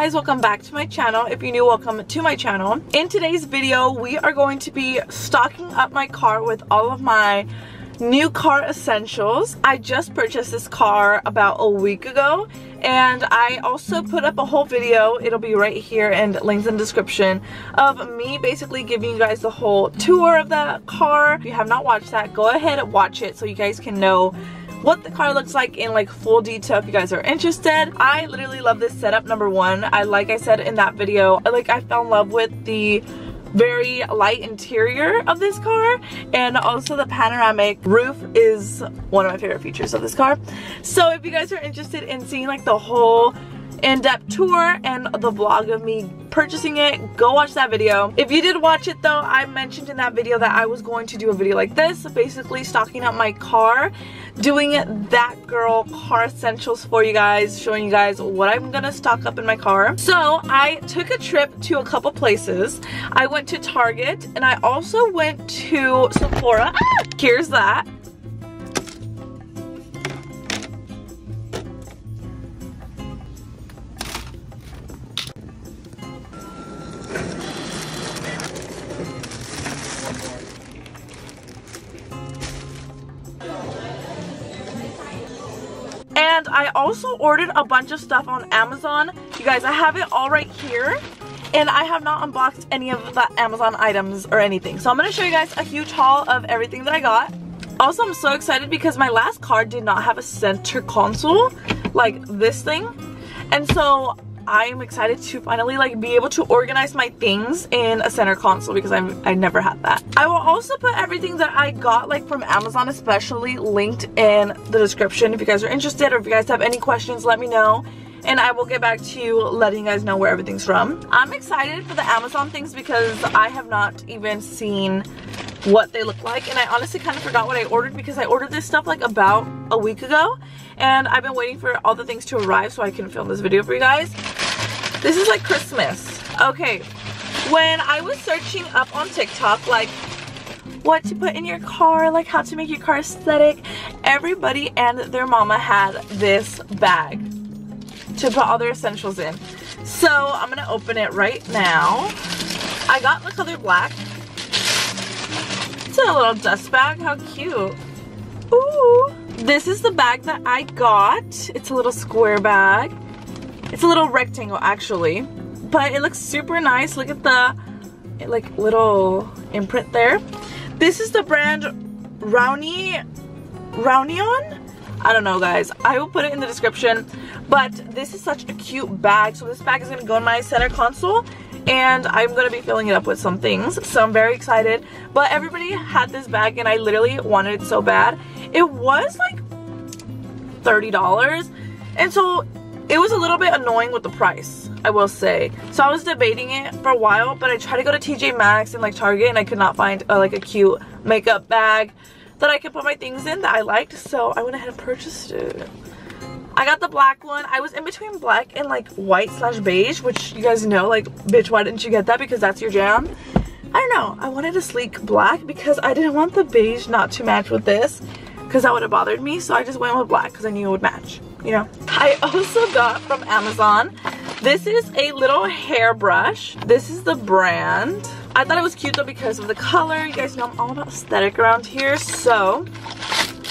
guys, welcome back to my channel. If you're new, welcome to my channel. In today's video, we are going to be stocking up my car with all of my new car essentials. I just purchased this car about a week ago, and I also put up a whole video, it'll be right here and links in the description, of me basically giving you guys the whole tour of that car. If you have not watched that, go ahead and watch it so you guys can know what the car looks like in like full detail if you guys are interested. I literally love this setup, number one. Like I said in that video, I fell in love with the very light interior of this car, and also the panoramic roof is one of my favorite features of this car. So if you guys are interested in seeing like the whole in-depth tour and the vlog of me purchasing it, go watch that video. If you did watch it though, I mentioned in that video that I was going to do a video like this, basically stocking up my car, doing that girl car essentials for you guys, showing you guys what I'm gonna stock up in my car. So I took a trip to a couple places. I went to Target and I also went to Sephora. Ah, here's that. And I also ordered a bunch of stuff on Amazon. You guys, I have it all right here. And I have not unboxed any of the Amazon items or anything. So I'm going to show you guys a huge haul of everything that I got. Also, I'm so excited because my last car did not have a center console, like this thing. And so I am excited to finally like be able to organize my things in a center console because I never had that. I will also put everything that I got like from Amazon especially linked in the description if you guys are interested, or if you guys have any questions, let me know and I will get back to you letting you guys know where everything's from. I'm excited for the Amazon things because I have not even seen what they look like, and I honestly kind of forgot what I ordered because I ordered this stuff like about a week ago and I've been waiting for all the things to arrive so I can film this video for you guys. This is like Christmas. Okay, when I was searching up on TikTok like what to put in your car, like how to make your car aesthetic, everybody and their mama had this bag to put all their essentials in. So I'm gonna open it right now. I got the color black. It's a little dust bag, how cute. Ooh. This is the bag that I got. It's a little square bag. It's a little rectangle actually, but it looks super nice. Look at the like little imprint there. This is the brand Rounion? I don't know guys, I will put it in the description, but this is such a cute bag. So this bag is gonna go in my center console, and I'm gonna be filling it up with some things, so I'm very excited. But everybody had this bag and I literally wanted it so bad. It was like $30, and so it was a little bit annoying with the price, I will say. So I was debating it for a while, but I tried to go to TJ Maxx and like Target, and I could not find like a cute makeup bag that I could put my things in that I liked, so I went ahead and purchased it. I got the black one. I was in between black and like white slash beige, which you guys know, like, bitch, why didn't you get that? Because that's your jam. I don't know. I wanted a sleek black because I didn't want the beige not to match with this because that would have bothered me. So I just went with black because I knew it would match, you know. I also got from Amazon, this is a little hairbrush. This is the brand. I thought it was cute though because of the color. You guys know I'm all about aesthetic around here. So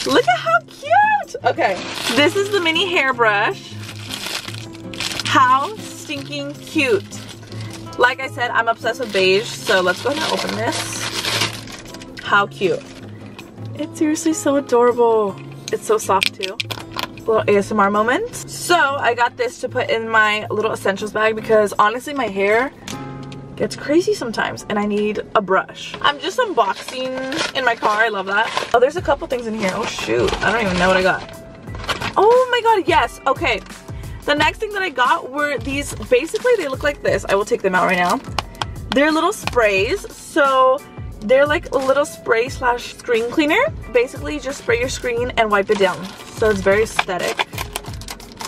look at how cute. Okay, this is the mini hairbrush. How stinking cute. Like I said, I'm obsessed with beige, so let's go ahead and open this. How cute. It's seriously so adorable. It's so soft too. Little ASMR moment. So I got this to put in my little essentials bag because honestly my hair gets crazy sometimes and I need a brush. I'm just unboxing in my car. I love that. Oh, there's a couple things in here. Oh shoot, I don't even know what I got. Oh my god, yes. Okay, the next thing that I got were these. Basically they look like this. I will take them out right now. They're little sprays. So they're like a little spray slash screen cleaner. Basically you just spray your screen and wipe it down. So it's very aesthetic.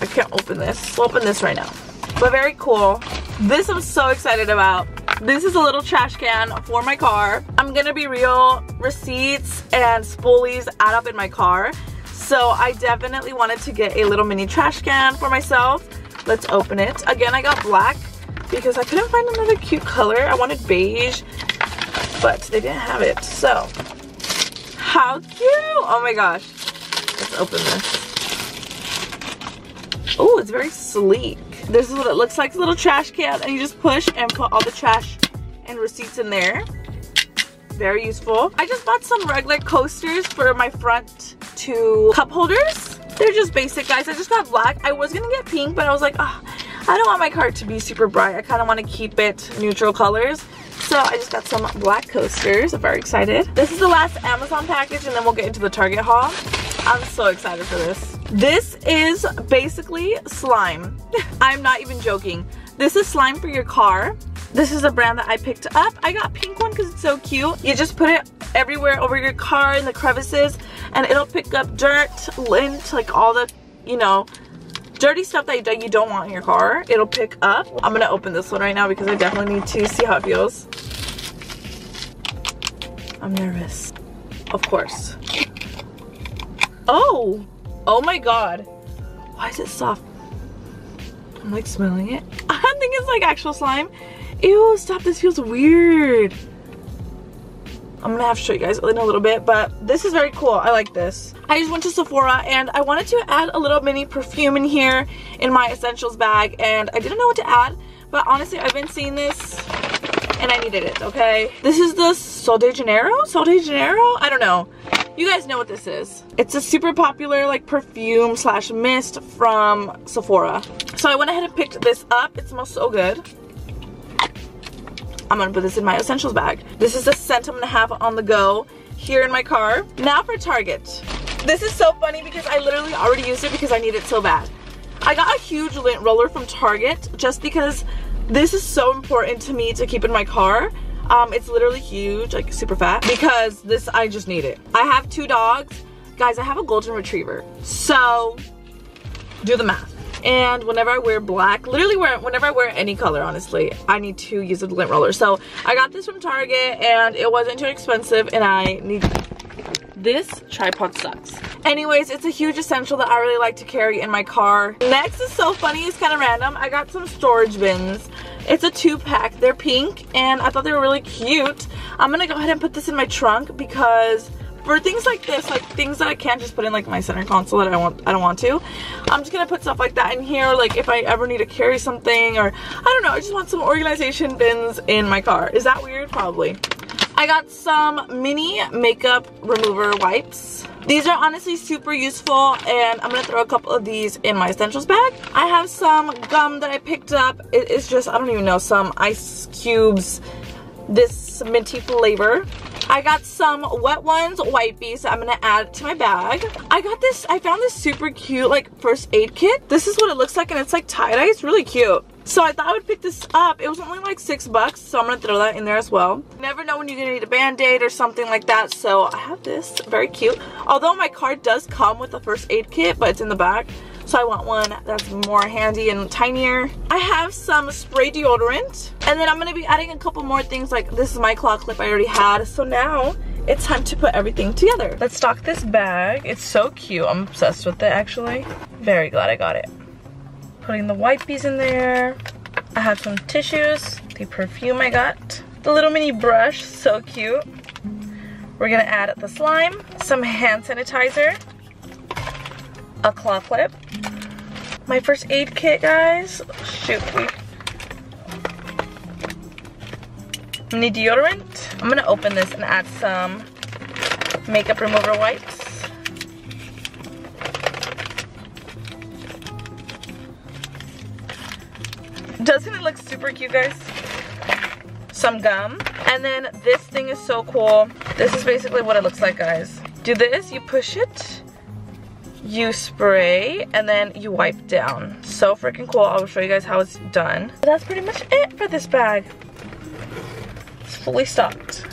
I can't open this. We'll open this right now. But very cool. This I'm so excited about. This is a little trash can for my car. I'm gonna be real, receipts and spoolies add up in my car. So I definitely wanted to get a little mini trash can for myself. Let's open it. Again, I got black because I couldn't find another cute color. I wanted beige, but they didn't have it. So, how cute! Oh my gosh. Let's open this. Oh, it's very sleek. This is what it looks like. It's a little trash can, and you just push and put all the trash and receipts in there. Very useful. I just bought some regular coasters for my front two cup holders. They're just basic, guys. I just got black. I was gonna get pink, but I was like, oh, I don't want my card to be super bright. I kind of want to keep it neutral colors. So I just got some black coasters. I'm very excited. This is the last Amazon package, and then we'll get into the Target haul. I'm so excited for this. This is basically slime. I'm not even joking. This is slime for your car. This is a brand that I picked up. I got pink one because it's so cute. You just put it everywhere over your car in the crevices, and it'll pick up dirt, lint, like all the, you know, dirty stuff that you don't want in your car. It'll pick up. I'm gonna open this one right now because I definitely need to see how it feels. I'm nervous, of course. Oh, oh my God. Why is it soft? I'm like smelling it. I think it's like actual slime. Ew, stop, this feels weird. I'm gonna have to show you guys in a little bit, but this is very cool. I like this. I just went to Sephora and I wanted to add a little mini perfume in here in my essentials bag, and I didn't know what to add, but honestly, I've been seeing this and I needed it, okay? This is the Sol de Janeiro? Sol de Janeiro? I don't know. You guys know what this is. It's a super popular like perfume slash mist from Sephora. So I went ahead and picked this up. It smells so good. I'm gonna put this in my essentials bag. This is a scent I'm gonna have on the go here in my car. Now for Target. This is so funny because I literally already used it because I need it so bad. I got a huge lint roller from Target just because this is so important to me to keep in my car. It's literally huge, like super fat, because this, I just need it. I have two dogs. Guys, I have a golden retriever. So, do the math. And whenever I wear black, literally whenever I wear any color, honestly, I need to use a lint roller. So I got this from Target and it wasn't too expensive, and I need this tripod sucks. Anyways, it's a huge essential that I really like to carry in my car. Next is so funny, it's kind of random. I got some storage bins. It's a 2-pack, they're pink, and I thought they were really cute. I'm gonna go ahead and put this in my trunk because for things like this, like things that I can't just put in like my center console that I don't want to, I'm just gonna put stuff like that in here, like if I ever need to carry something, or I don't know, I just want some organization bins in my car. Is that weird? Probably. I got some mini makeup remover wipes. These are honestly super useful, and I'm gonna throw a couple of these in my essentials bag. I have some gum that I picked up. It is just, I don't even know, some ice cubes, this minty flavor. I got some Wet Ones wipes that I'm gonna add to my bag. I got this, I found this super cute like first aid kit. This is what it looks like, and it's like tie-dye. It's really cute. So I thought I would pick this up. It was only like $6, so I'm gonna throw that in there as well. You never know when you're gonna need a band-aid or something like that, so I have this, very cute. Although my card does come with a first aid kit, but it's in the back. So I want one that's more handy and tinier. I have some spray deodorant, and then I'm gonna be adding a couple more things, like this is my claw clip I already had. So now it's time to put everything together. Let's stock this bag. It's so cute. I'm obsessed with it, actually. Very glad I got it. Putting the wipes in there. I have some tissues, the perfume I got, the little mini brush, so cute. We're gonna add the slime, some hand sanitizer, a claw clip, my first aid kit, guys. Shoot, mini deodorant. I'm gonna open this and add some makeup remover wipes. Doesn't it look super cute, guys? Some gum. And then this thing is so cool. This is basically what it looks like, guys. Do this, you push it, you spray, and then you wipe down. So freaking cool. I will show you guys how it's done. That's pretty much it for this bag. It's fully stocked.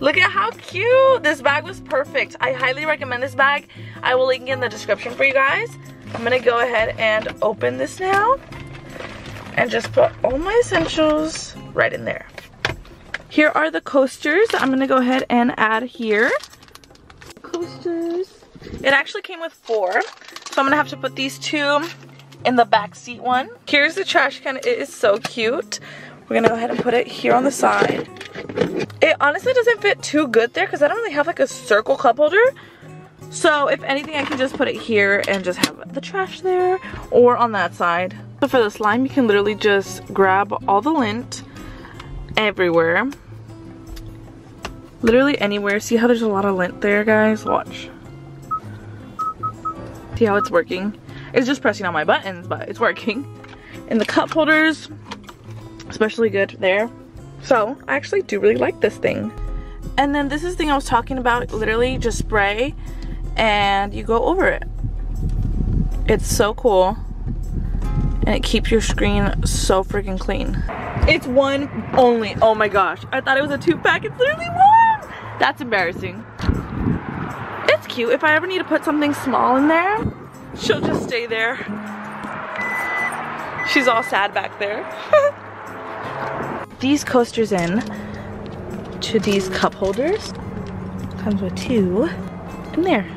Look at how cute. This bag was perfect. I highly recommend this bag. I will link in the description for you guys. I'm gonna go ahead and open this now and just put all my essentials right in there. Here are the coasters. I'm gonna go ahead and add here. Coasters. It actually came with 4. So I'm gonna have to put these two in the back seat one. Here's the trash can. It is so cute. We're gonna go ahead and put it here on the side. It honestly doesn't fit too good there because I don't really have like a circle cup holder. So if anything, I can just put it here and just have the trash there or on that side. So for the slime, you can literally just grab all the lint everywhere. Literally anywhere. See how there's a lot of lint there, guys? Watch. See how it's working? It's just pressing on my buttons, but it's working. And the cup holders, especially good there. So I actually do really like this thing. And then this is the thing I was talking about. Literally just spray and you go over it. It's so cool. And it keeps your screen so freaking clean. It's one only. Oh my gosh. I thought it was a two-pack. It's literally one. That's embarrassing. It's cute. If I ever need to put something small in there, she'll just stay there. She's all sad back there. These coasters in to these cup holders. Comes with two in there.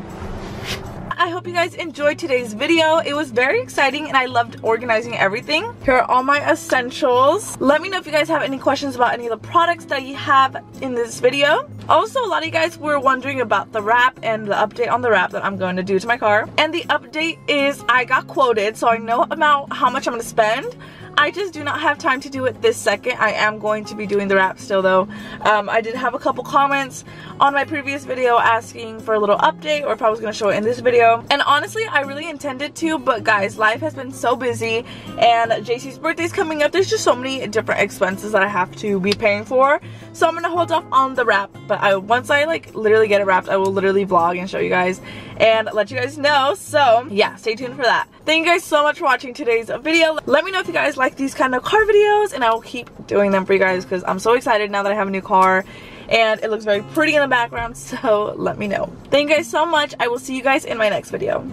I hope you guys enjoyed today's video. It was very exciting and I loved organizing everything. Here are all my essentials. Let me know if you guys have any questions about any of the products that you have in this video. Also, a lot of you guys were wondering about the wrap and the update on the wrap that I'm going to do to my car. And the update is I got quoted, so I know about how much I'm going to spend. I just do not have time to do it this second. I am going to be doing the wrap still though. I did have a couple comments on my previous video asking for a little update or if I was going to show it in this video. And honestly, I really intended to, but guys, life has been so busy and JC's birthday's coming up. There's just so many different expenses that I have to be paying for. So I'm going to hold off on the wrap, but once I like literally get it wrapped, I will literally vlog and show you guys and let you guys know. So yeah, stay tuned for that. Thank you guys so much for watching today's video. Let me know if you guys like these kind of car videos and I will keep doing them for you guys because I'm so excited now that I have a new car and it looks very pretty in the background, so let me know. Thank you guys so much. I will see you guys in my next video.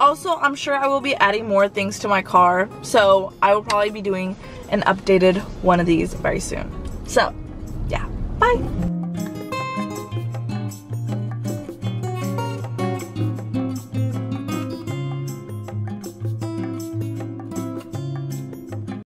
Also, I'm sure I will be adding more things to my car, so I will probably be doing an updated one of these very soon. So yeah, bye.